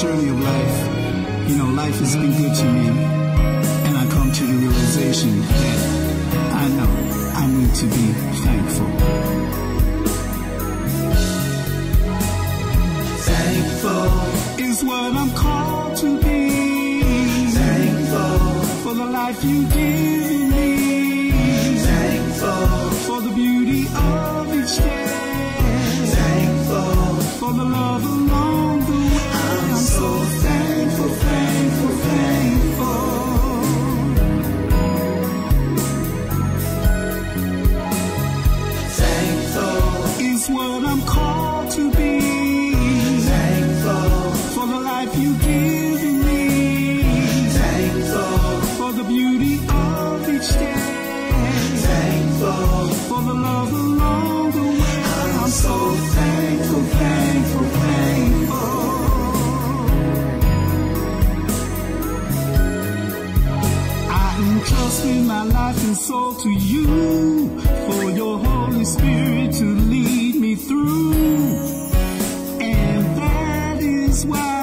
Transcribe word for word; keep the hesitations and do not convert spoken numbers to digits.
Journey of life, you know, life has been good to me, and I come to the realization that I know I need to be thankful. Thankful is what I'm called to be. Thankful for the life you give me. Thankful for the beauty of each day. Thankful for the love along the way. I'm so thankful, thankful, thankful. Thankful is what I'm called to be. Thankful for the life you give me. Thankful for the beauty of each day. Thankful for the love along the way. I'm so thankful, thankful, thankful. Trusting my life and soul to you, for your Holy Spirit to lead me through, and that is why